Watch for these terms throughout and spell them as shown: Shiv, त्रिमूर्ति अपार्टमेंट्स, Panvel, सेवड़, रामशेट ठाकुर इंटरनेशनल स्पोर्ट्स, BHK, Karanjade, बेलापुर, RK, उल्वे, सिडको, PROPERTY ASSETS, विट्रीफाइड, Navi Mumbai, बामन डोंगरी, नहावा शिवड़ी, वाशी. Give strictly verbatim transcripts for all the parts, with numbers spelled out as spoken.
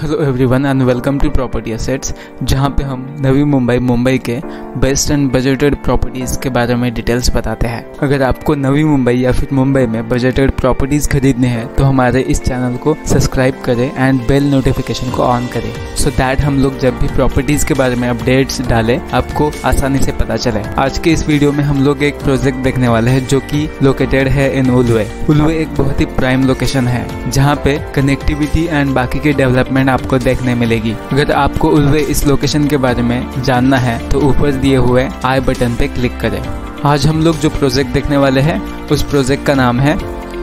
Hello everyone and welcome to property assets, जहां पे हम नवी मुंबई मुंबई के बेस्ट एंड बजटेड प्रॉपर्टीज़ के बारे में डिटेल्स बताते हैं। अगर आपको नवी मुंबई या फिर मुंबई में बजटेड प्रॉपर्टीज़ खरीदने हैं तो हमारे इस चैनल को सब्सक्राइब करें एंड बेल नोटिफिकेशन को ऑन करें सो दैट हम लोग जब भी प्रॉपर्टीज़ के बारे में अपडेट्स डालें आपको आसानी से पता चले। आज के इस वीडियो में हम लोग एक प्रोजेक्ट देखने वाले हैं जो कि लोकेटेड है इन उल्वे। उल्वे एक बहुत ही प्राइम लोकेशन है जहाँ पे कनेक्टिविटी एंड बाकी के डेवलपमेंट आपको देखने मिलेगी। अगर आपको उल्वे इस लोकेशन के बारे में जानना है तो ऊपर दिए हुए आई बटन पे क्लिक करें। आज हम लोग जो प्रोजेक्ट देखने वाले हैं उस प्रोजेक्ट का नाम है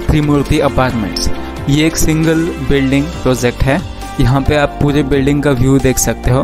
त्रिमूर्ति अपार्टमेंट्स। ये एक सिंगल बिल्डिंग प्रोजेक्ट है। यहाँ पे आप पूरे बिल्डिंग का व्यू देख सकते हो।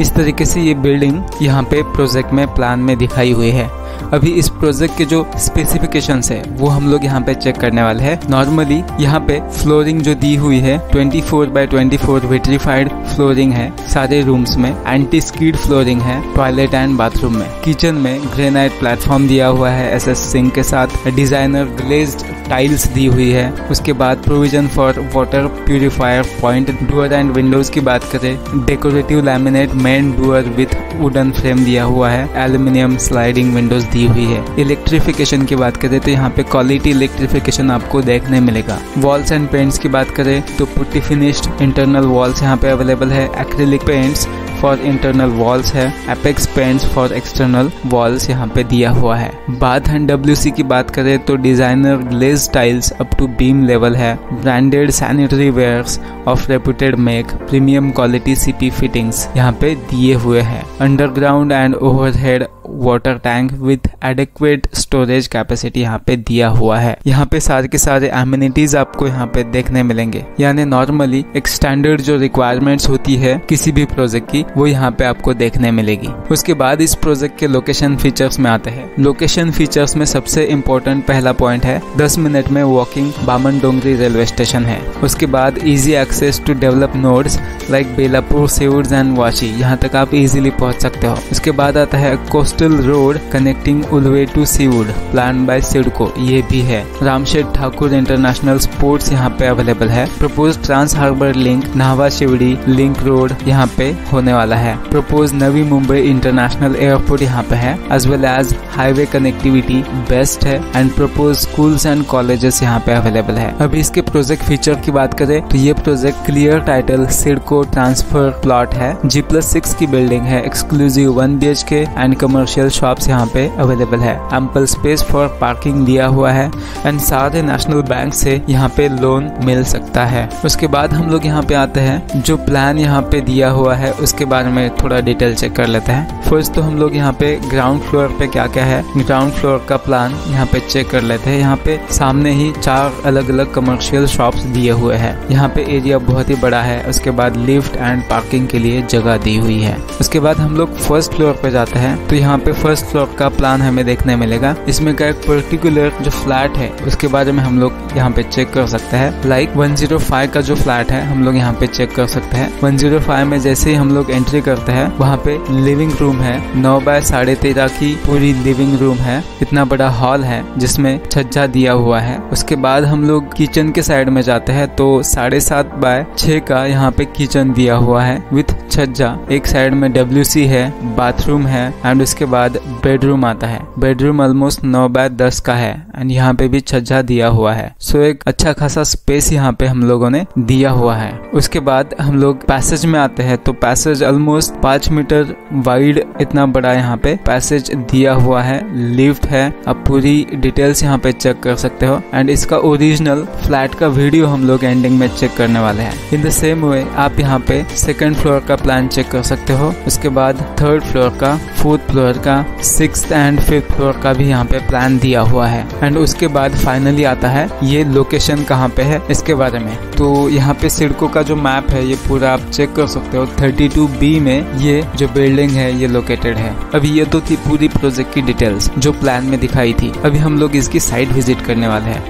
इस तरीके से ये बिल्डिंग यहाँ पे प्रोजेक्ट में प्लान में दिखाई हुई है। अभी इस प्रोजेक्ट के जो स्पेसिफिकेशंस है वो हम लोग यहाँ पे चेक करने वाले हैं। नॉर्मली यहाँ पे फ्लोरिंग जो दी हुई है चौबीस बाय चौबीस विट्रीफाइड फ्लोरिंग है सारे रूम्स में, एंटी स्किड फ्लोरिंग है टॉयलेट एंड बाथरूम में। किचन में ग्रेनाइट प्लेटफॉर्म दिया हुआ है एस एस सिंक के साथ, डिजाइनर ग्लेज्ड टाइल्स दी हुई है। उसके बाद provision for water purifier point. Door and windows की बात करें, decorative laminate main door with wooden frame दिया हुआ है, एल्यूमिनियम स्लाइडिंग विंडोज दी हुई है। इलेक्ट्रिफिकेशन की बात करें तो यहाँ पे क्वालिटी इलेक्ट्रिफिकेशन आपको देखने मिलेगा। वॉल्स एंड पेंट्स की बात करें तो पुट्टी फिनिश्ड इंटरनल वॉल्स यहाँ पे अवेलेबल है, acrylic paints for internal walls है, Apex paints for external walls यहाँ पे दिया हुआ है। बाथ एंड डब्ल्यूसी की बात करें तो designer glaze tiles up to beam level है, branded sanitary wares of reputed make, premium quality CP fittings यहाँ पे दिए हुए हैं। Underground and overhead water tank with adequate storage capacity यहाँ पे दिया हुआ है। यहाँ पे सारे के सारे एमिनिटीज आपको यहाँ पे देखने मिलेंगे। यानी नॉर्मली एक स्टैंडर्ड जो रिक्वायरमेंट्स होती है किसी भी प्रोजेक्ट की वो यहाँ पे आपको देखने मिलेगी। उसके बाद इस प्रोजेक्ट के लोकेशन फीचर्स में आते हैं। लोकेशन फीचर्स में सबसे इम्पोर्टेंट पहला पॉइंट है दस मिनट में walking बामन डोंगरी railway station है। उसके बाद easy access to develop nodes like बेलापुर, सेवड़ and वाशी, यहाँ तक आप इजीली पहुँच सकते हो। उसके बाद आता है coastal road connecting उल्वे to सेवड़ plan by सिडको, ये भी है। रामशेट ठाकुर इंटरनेशनल स्पोर्ट्स यहाँ पे अवेलेबल है। Propose trans harbour link नहावा शिवड़ी link road यहाँ पे होने वाला है। Propose Navi Mumbai international airport यहाँ पे है, as well as highway connectivity best है and propose schools and colleges यहाँ पे अवेलेबल है। अभी इसके प्रोजेक्ट फीचर की बात करें तो ये project clear title सिडको transfer plot है, जी प्लस सिक्स की बिल्डिंग है, exclusive one B H K and commercial shops यहाँ पे अवेलेबल है, एम्पल स्पेस फॉर पार्किंग दिया हुआ है एंड सारे नेशनल बैंक से यहाँ पे लोन मिल सकता है। उसके बाद हम लोग यहाँ पे आते हैं जो प्लान यहाँ पे दिया हुआ है उसके बारे में थोड़ा डिटेल चेक कर लेते हैं। फर्स्ट तो हम लोग यहाँ पे ग्राउंड फ्लोर पे क्या क्या है ग्राउंड फ्लोर का प्लान यहाँ पे चेक कर लेते हैं। यहाँ पे सामने ही चार अलग अलग कमर्शियल शॉप्स दिए हुए है। यहाँ पे एरिया बहुत ही बड़ा है। उसके बाद लिफ्ट एंड पार्किंग के लिए जगह दी हुई है। उसके बाद हम लोग फर्स्ट फ्लोर पे जाते हैं तो यहाँ पे फर्स्ट फ्लोर का प्लान हमें देखने मिलेगा। इसमें का एक पर्टिकुलर जो फ्लैट है उसके बारे में हम लोग यहाँ पे चेक कर सकते हैं। लाइक एक सौ पाँच का जो फ्लैट है हम लोग यहाँ पे चेक कर सकते हैं। एक सौ पाँच में जैसे ही हम लोग एंट्री करते हैं वहाँ पे लिविंग रूम है, नौ बाय साढ़े तेरह की पूरी लिविंग रूम है। इतना बड़ा हॉल है जिसमें छज्जा दिया हुआ है। उसके बाद हम लोग किचन के साइड में जाते हैं तो साढ़े सात बाय छः का यहाँ पे किचन दिया हुआ है विथ छज्जा। एक साइड में डब्ल्यू सी है, बाथरूम है एंड उसके बाद बेडरूम आता है। बेडरूम ऑलमोस्ट नौ बाय दस का है एंड यहाँ पे भी छज्जा दिया हुआ है। सो एक अच्छा खासा स्पेस यहाँ पे हम लोगों ने दिया हुआ है। उसके बाद हम लोग पैसेज में आते हैं तो पैसेज ऑलमोस्ट पाँच मीटर वाइड इतना बड़ा यहाँ पे पैसेज दिया हुआ है। लिफ्ट है, आप पूरी डिटेल्स यहाँ पे चेक कर सकते हो एंड इसका ओरिजिनल फ्लैट का वीडियो हम लोग एंडिंग में चेक करने वाले हैं। इन द सेम वे आप यहाँ पे सेकेंड फ्लोर का प्लान चेक कर सकते हो। उसके बाद थर्ड फ्लोर का, फोर्थ फ्लोर का, सिक्स्थ एंड फिफ्थ फ्लोर का भी यहाँ पे प्लान दिया हुआ है एंड उसके बाद फाइनली आता है ये लोकेशन कहाँ पे है इसके बारे में। तो यहाँ पे सिडको का जो मैप है ये पूरा आप चेक कर सकते हो। बत्तीस बी में ये जो बिल्डिंग है ये लोकेटेड है। अभी ये तो थी पूरी प्रोजेक्ट की डिटेल्स जो प्लान में दिखाई थी। अभी हम लोग इसकी साइट विजिट करने वाले हैं।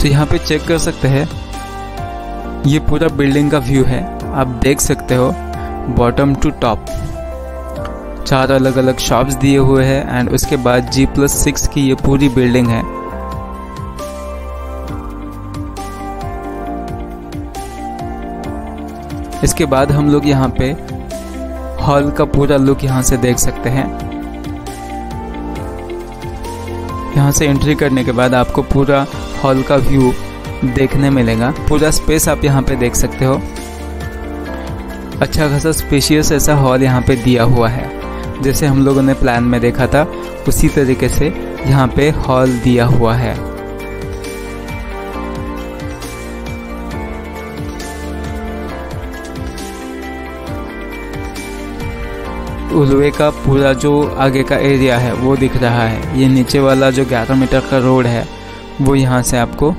सो यहाँ पे चेक कर सकते हैं, ये पूरा बिल्डिंग का व्यू है। आप देख सकते हो बॉटम टू टॉप। चार अलग अलग शॉप्स दिए हुए हैं एंड उसके बाद जी प्लस सिक्स की ये पूरी बिल्डिंग है। इसके बाद हम लोग यहाँ पे हॉल का पूरा लुक यहाँ से देख सकते हैं। यहाँ से एंट्री करने के बाद आपको पूरा हॉल का व्यू देखने मिलेगा। पूरा स्पेस आप यहाँ पे देख सकते हो। अच्छा खासा स्पेशियस ऐसा हॉल यहाँ पे दिया हुआ है, जैसे हम लोगों ने प्लान में देखा था उसी तरीके से यहाँ पे हॉल दिया हुआ है। उल्वे का पूरा जो आगे का एरिया है वो दिख रहा है। ये नीचे वाला जो ग्यारह मीटर का रोड है वो यहाँ से आपको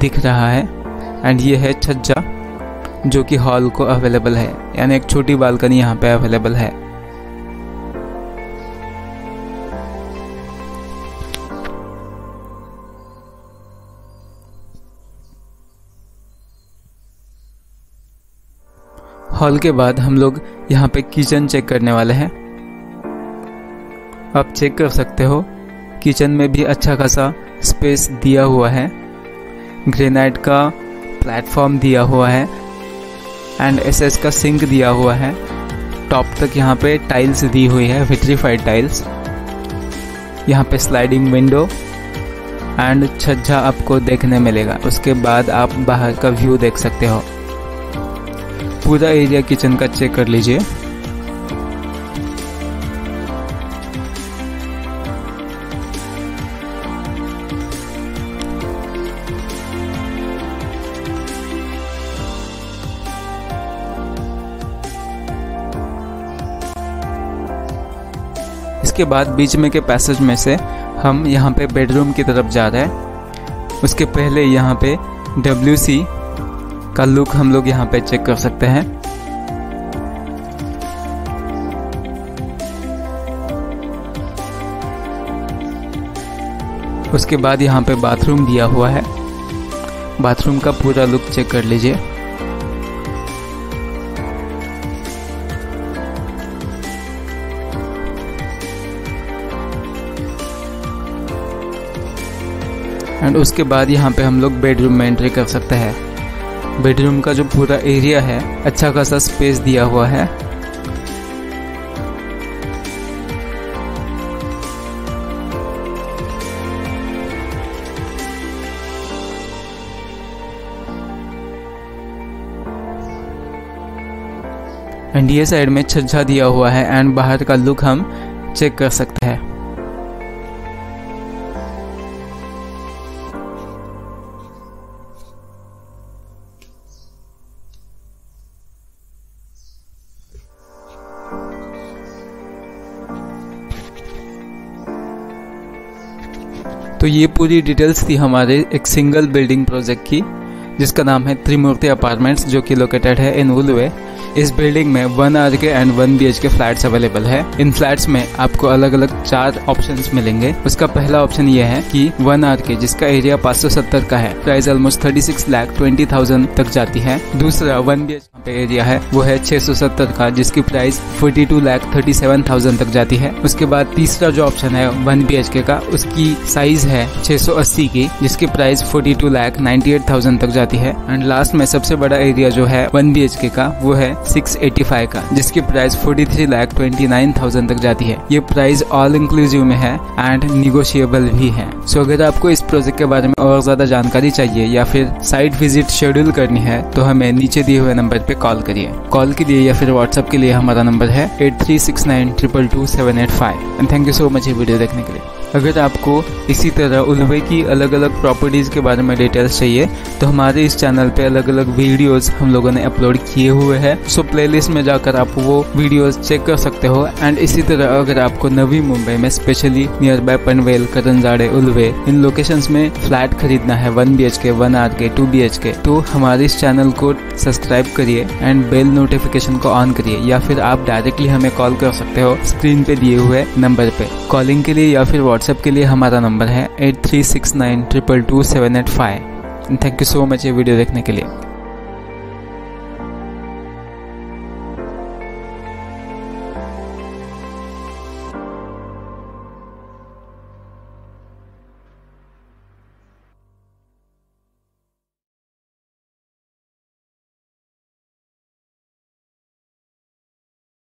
दिख रहा है। एंड ये है छज्जा जो कि हॉल को अवेलेबल है, यानी एक छोटी बालकनी यहाँ पे अवेलेबल है। हॉल के बाद हम लोग यहाँ पे किचन चेक करने वाले हैं। आप चेक कर सकते हो किचन में भी अच्छा खासा स्पेस दिया हुआ है। ग्रेनाइट का प्लेटफॉर्म दिया हुआ है एंड एसएस का सिंक दिया हुआ है। टॉप तक यहाँ पे टाइल्स दी हुई है, विट्रीफाइड टाइल्स। यहाँ पे स्लाइडिंग विंडो एंड छज्जा आपको देखने मिलेगा। उसके बाद आप बाहर का व्यू देख सकते हो। पूरा एरिया किचन का चेक कर लीजिए। इसके बाद बीच में के पैसेज में से हम यहाँ पे बेडरूम की तरफ जा रहे हैं। उसके पहले यहाँ पे डब्ल्यू सी का लुक हम लोग यहाँ पे चेक कर सकते हैं। उसके बाद यहाँ पे बाथरूम दिया हुआ है। बाथरूम का पूरा लुक चेक कर लीजिए। एंड उसके बाद यहाँ पे हम लोग बेडरूम में एंट्री कर सकते हैं। बेडरूम का जो पूरा एरिया है अच्छा खासा स्पेस दिया हुआ है। एंड ये साइड में छज्जा दिया हुआ है एंड बाहर का लुक हम चेक कर सकते हैं। तो ये पूरी डिटेल्स थी हमारे एक सिंगल बिल्डिंग प्रोजेक्ट की, जिसका नाम है त्रिमूर्ति अपार्टमेंट्स, जो कि लोकेटेड है इन उल्वे। इस बिल्डिंग में one R K and one B H K flats available है। इन फ्लैट्स में आपको अलग अलग चार ऑप्शंस मिलेंगे। उसका पहला ऑप्शन ये है कि वन आर के, जिसका एरिया पाँच सौ सत्तर का है, price almost thirty six lakh twenty thousand तक जाती है। दूसरा वन बी एच पे एरिया है वो है छह सौ सत्तर का, जिसकी price forty two lakh thirty seven thousand तक जाती है। उसके बाद तीसरा जो ऑप्शन है वन बी एच के का, उसकी साइज है छह सौ अस्सी की, जिसकी price forty two lakh ninety eight thousand तक जाती है। एंड लास्ट में सबसे बड़ा एरिया जो है वन बी एच के का वो है सिक्स एटी फाइव का, जिसकी price forty three lakh twenty nine thousand तक जाती है। ये प्राइस ऑल इंक्लूसिव में है एंड निगोशिएबल भी है। सो अगर आपको इस प्रोजेक्ट के बारे में और ज्यादा जानकारी चाहिए या फिर साइट विजिट शेड्यूल करनी है तो हमें नीचे दिए हुए नंबर पे कॉल करिए। कॉल के लिए या फिर व्हाट्सएप के लिए हमारा नंबर है eight three six nine triple two seven eight five. And thank you so much ये वीडियो देखने के लिए। अगर आपको इसी तरह उल्वे की अलग अलग प्रॉपर्टीज के बारे में डिटेल्स चाहिए तो हमारे इस चैनल पे अलग अलग वीडियोस हम लोगों ने अपलोड किए हुए हैं। सो प्लेलिस्ट में जाकर आप वो वीडियोस चेक कर सकते हो। एंड इसी तरह अगर आपको नवी मुंबई में specially near by Panvel, Karanjade, उल्वे इन लोकेशंस में फ्लैट खरीदना है, one B H K, one R K, two B H K, तो हमारे इस चैनल को सब्सक्राइब करिए एंड बेल नोटिफिकेशन को ऑन करिए। या फिर आप डायरेक्टली हमें कॉल कर सकते हो स्क्रीन पे दिए हुए नंबर पे। कॉलिंग के लिए या फिर व्हाट्सएप के लिए हमारा नंबर है eight three six nine triple two seven eight five. Thank you so much ये वीडियो देखने के लिए।